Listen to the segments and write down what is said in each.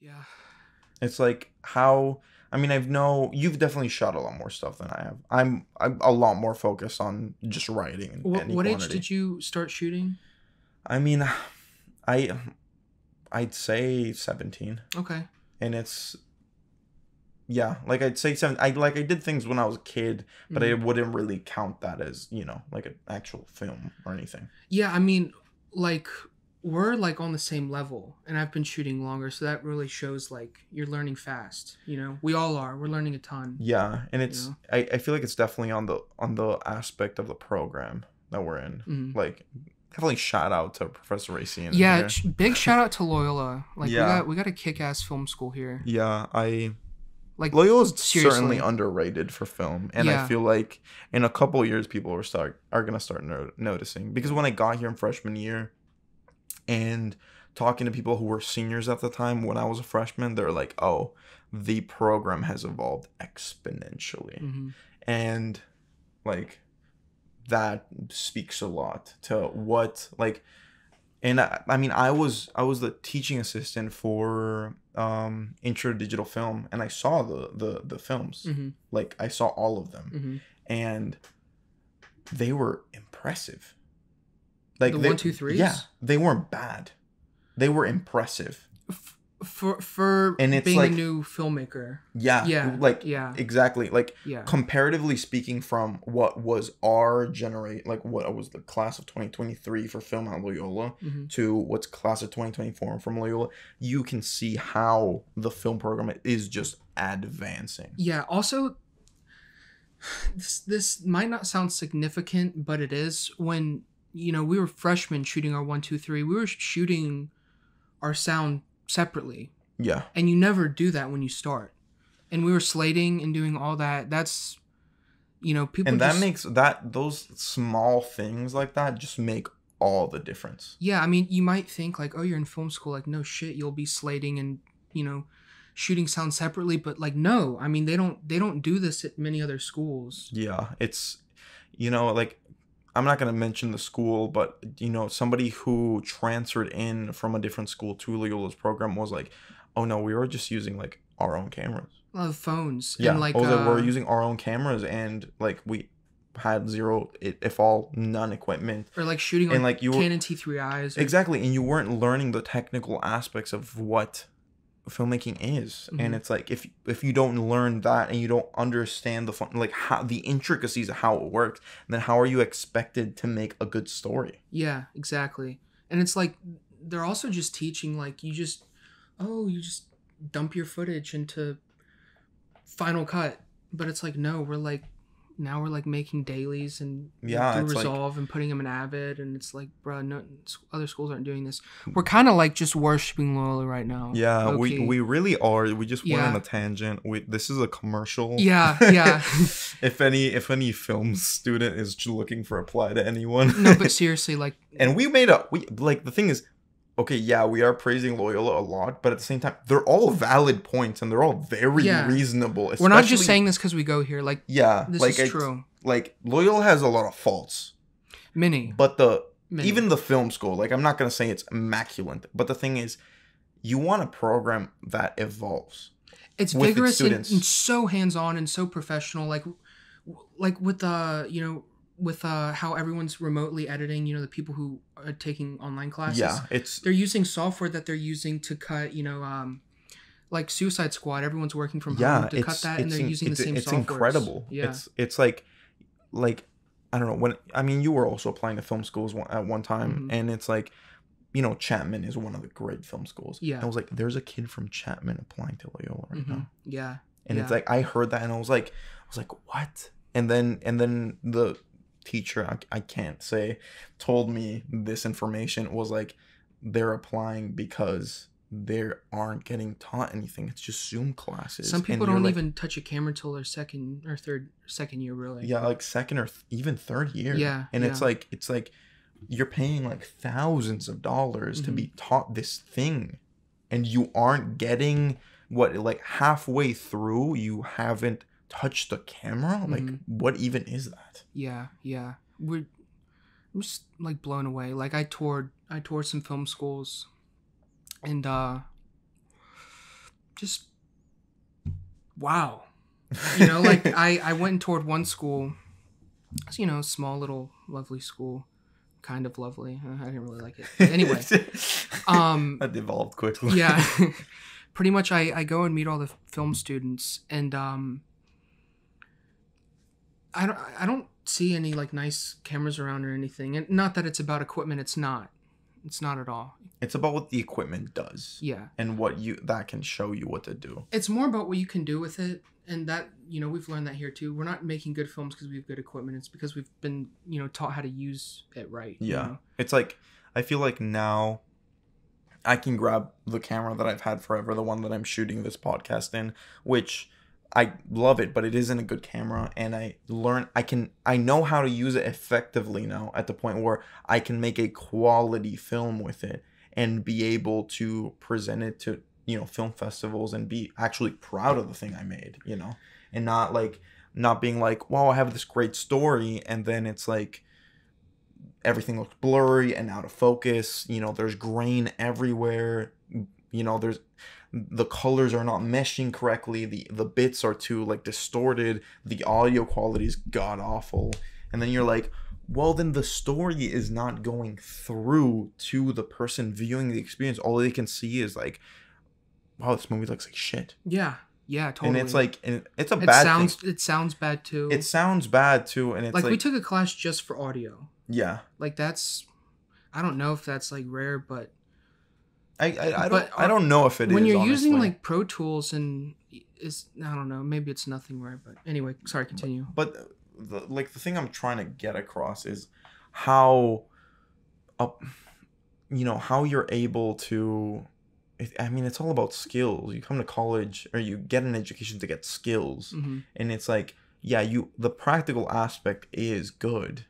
Yeah. It's like how, I mean, I know you've definitely shot a lot more stuff than I have. I'm a lot more focused on just writing. And what age did you start shooting? I mean, I'd say 17. Okay. And it's, yeah, like I'd say 7. I did things when I was a kid, but I wouldn't really count that as, you know, like an actual film or anything. Yeah, I mean, like we're like on the same level, and I've been shooting longer, so that really shows like you're learning fast. You know, we all are. We're learning a ton. Yeah, and it's, you know? I feel like it's definitely on the aspect of the program that we're in. Mm-hmm. Like, definitely shout out to Professor Racian. Yeah, big shout out to Loyola. Like, yeah. we got a kick-ass film school here. Yeah, like Loyola's certainly underrated for film, and yeah. I feel like in a couple of years people are gonna start noticing, because when I got here in freshman year and talking to people who were seniors at the time when I was a freshman, they're like, "Oh, the program has evolved exponentially," mm-hmm. and like that speaks a lot to what like. And I mean, I was the teaching assistant for intro to digital film, and I saw the films, mm-hmm. like I saw all of them, mm-hmm. and they were impressive. Like the 1, 2, 3s. Yeah, they weren't bad. They were impressive. For and it's being like, a new filmmaker. Yeah. Yeah. Like yeah. Exactly. Like yeah. Comparatively speaking, from what was our like what was the class of 2023 for film at Loyola, mm-hmm. to what's class of 2024 from Loyola, you can see how the film program is just advancing. Yeah. Also, this might not sound significant, but it is. When, you know, we were freshmen shooting our 1, 2, 3, we were shooting our sound separately. Yeah. And you never do that when you start. And we were slating and doing all that. That's, you know, people. And that just makes that, those small things like that just make all the difference. Yeah. I mean, you might think like, oh, you're in film school. Like, no shit, you'll be slating and, you know, shooting sound separately. But like, no, I mean, they don't do this at many other schools. Yeah. It's, you know, like, I'm not going to mention the school, but, you know, somebody who transferred in from a different school to Loyola's program was like, oh, no, we were just using, like, our own cameras. Phones. Yeah. And, like, we were using our own cameras, and, like, we had zero, if all, none equipment. Or, like, shooting on like, Canon T3Is. Exactly. And you weren't learning the technical aspects of what filmmaking is, mm-hmm. and it's like if you don't learn that and you don't understand the fun, like how the intricacies of how it works, then how are you expected to make a good story? Yeah, exactly. And it's like they're also just teaching like you just dump your footage into Final Cut, but it's like no, we're making dailies and yeah, Resolve like, and putting them in Avid, and it's like, bro, no, other schools aren't doing this. We're kind of like just worshiping Loyola right now. Yeah, we really are. We just went on a tangent. This is a commercial. Yeah, yeah. if any film student is looking for a play to anyone, no, but seriously, like, and the thing is, okay, yeah, we are praising Loyola a lot, but at the same time, they're all valid points and they're all very reasonable. We're not just saying this because we go here. Like, yeah, this like is true. Like, Loyola has a lot of faults. Many. But even the film school, like, I'm not going to say it's immaculate, but the thing is, you want a program that evolves. It's vigorous and so hands-on and so professional. Like with you know, with how everyone's remotely editing, you know, the people who are taking online classes. Yeah, they're using software that they're using to cut, you know, like Suicide Squad, everyone's working from home to cut that, and they're using the same software. It's incredible. Yeah. It's like, I don't know, you were also applying to film schools at one time, mm-hmm. and it's like, you know, Chapman is one of the great film schools. Yeah. And I was like, there's a kid from Chapman applying to Loyola right mm-hmm. now. Yeah. And it's like, I heard that and I was like, what? And then the teacher, I can't say, told me this information, was like, they're applying because they aren't getting taught anything. It's just Zoom classes. Some people don't even touch a camera till their second year, really. Yeah, like second or even third year. Yeah. And it's like you're paying like thousands of dollars mm-hmm. to be taught this thing, and you aren't getting what, like halfway through you haven't touch the camera, like mm-hmm. what even is that? Yeah I'm just like blown away. Like I toured some film schools, and just wow. You know, like I went toward one school, you know, small little lovely school, kind of lovely. I didn't really like it. But anyway, that devolved quickly. Yeah, pretty much. I go and meet all the film students, and I don't see any like nice cameras around or anything. And not that it's about equipment. It's not. It's not at all. It's about what the equipment does. Yeah. And what you that can show you what to do. It's more about what you can do with it. And that, you know, we've learned that here too. We're not making good films because we have good equipment. It's because we've been, you know, taught how to use it right. Yeah. You know? It's like, I feel like now I can grab the camera that I've had forever, the one that I'm shooting this podcast in, which I love it, but it isn't a good camera. And I know how to use it effectively now at the point where I can make a quality film with it and be able to present it to, you know, film festivals and be actually proud of the thing I made, you know, and not being like, wow, I have this great story. And then it's like everything looks blurry and out of focus. You know, there's grain everywhere. You know, there's the colors are not meshing correctly. The bits are too like distorted. The audio quality is god awful. And then you're like, well, then the story is not going through to the person viewing the experience. All they can see is like, wow, this movie looks like shit. Yeah, yeah, totally. And it's like, and it's a bad thing. It sounds bad too. It sounds bad too, and it's like... we took a class just for audio. Yeah. Like that's, I don't know if that's like rare, but... I don't know if it is, honestly. When you're using like Pro Tools and is, I don't know, maybe it's nothing rare, but anyway, sorry, continue. But the thing I'm trying to get across is how, you know, how you're able to... I mean, it's all about skills. You come to college or you get an education to get skills. Mm-hmm. And it's like, yeah, the practical aspect is good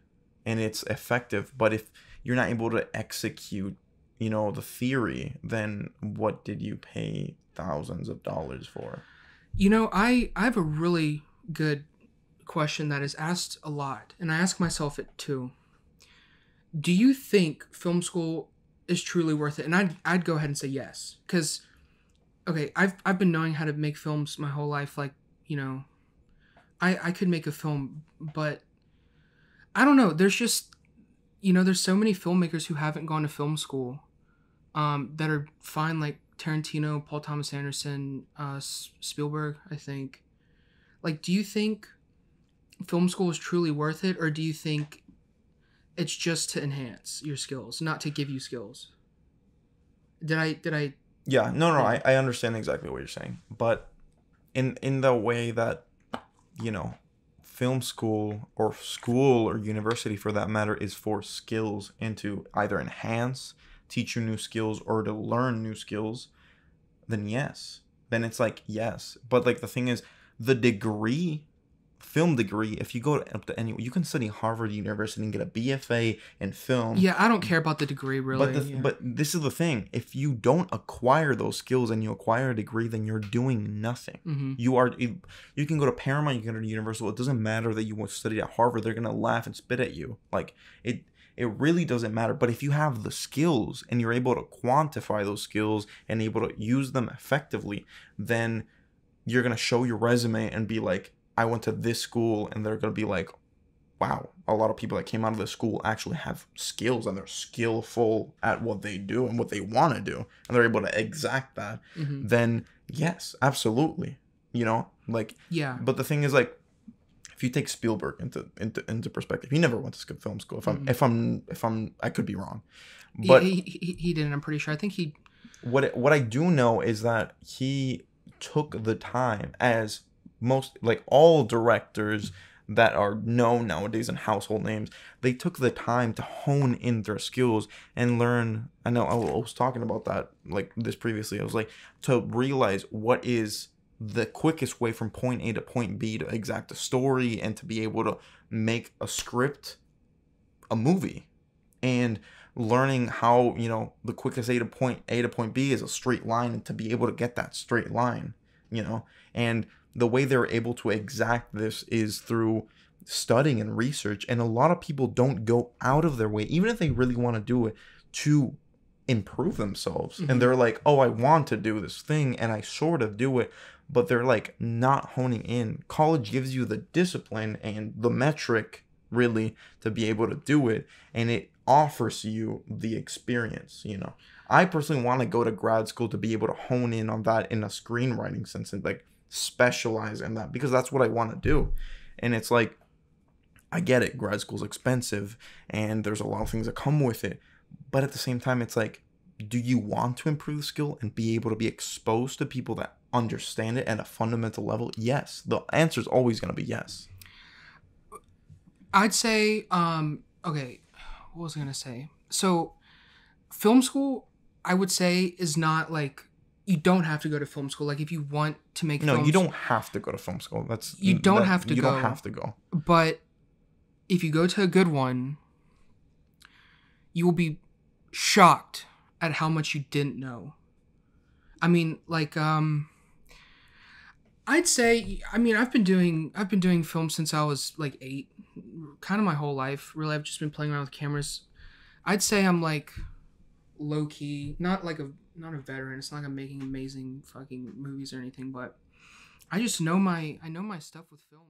and it's effective. But if you're not able to execute, you know, the theory, then what did you pay thousands of dollars for? You know, I have a really good question that is asked a lot. And I ask myself it too. Do you think film school is truly worth it? And I'd go ahead and say yes, because okay, I've been knowing how to make films my whole life. Like, you know, I could make a film, but I don't know, there's just, you know, there's so many filmmakers who haven't gone to film school that are fine, like Tarantino, Paul Thomas Anderson, Spielberg, I think. Like, do you think film school is truly worth it, or do you think it's just to enhance your skills, not to give you skills? Did I? Yeah, no, I understand exactly what you're saying. But in the way that, you know, film school or university for that matter is for skills and to either enhance, teach you new skills or to learn new skills, then yes. Then it's like, yes. But like the thing is, the degree... film degree, if you go to any, you can study Harvard University and get a BFA in film. Yeah, I don't care about the degree really. But this is the thing. If you don't acquire those skills and you acquire a degree, then you're doing nothing. Mm-hmm. You can go to Paramount, you can go to Universal. It doesn't matter that you studied at Harvard. They're going to laugh and spit at you. Like, it really doesn't matter. But if you have the skills and you're able to quantify those skills and able to use them effectively, then you're going to show your resume and be like, I went to this school, and they're going to be like, wow, a lot of people that came out of this school actually have skills and they're skillful at what they do and what they want to do. And they're able to exact that. Mm-hmm. Then yes, absolutely. You know, like, yeah. But the thing is, like, if you take Spielberg into perspective, he never went to film school. I could be wrong, but he didn't. I'm pretty sure. I think he, what I do know is that he took the time, as most, like all directors that are known nowadays and household names, they took the time to hone in their skills and learn. I know I was talking about that like this previously. I was like, to realize what is the quickest way from point A to point B to exact a story and to be able to make a script, a movie, and learning how, you know, the quickest A to point B is a straight line, and to be able to get that straight line, you know, and the way they're able to exact this is through studying and research. And a lot of people don't go out of their way, even if they really want to do it, to improve themselves. Mm-hmm. And they're like, oh, I want to do this thing and I sort of do it, but they're like not honing in. College gives you the discipline and the metric really to be able to do it, and it offers you the experience, you know. I personally want to go to grad school to be able to hone in on that in a screenwriting sense and like specialize in that, because that's what I want to do. And it's like, I get it, grad school's expensive and there's a lot of things that come with it, but at the same time, it's like, do you want to improve the skill and be able to be exposed to people that understand it at a fundamental level? Yes. The answer is always going to be yes. I'd say, okay, what was I going to say? So film school, I would say, is not like, you don't have to go to film school. Like if you want to make films, you don't have to go to film school. You don't have to go. But if you go to a good one, you will be shocked at how much you didn't know. I mean, like, I'd say, I mean, I've been doing film since I was like 8, kind of my whole life. Really, I've just been playing around with cameras. I'd say I'm like low key, not a veteran. It's not like I'm making amazing fucking movies or anything, but I just know my stuff with film.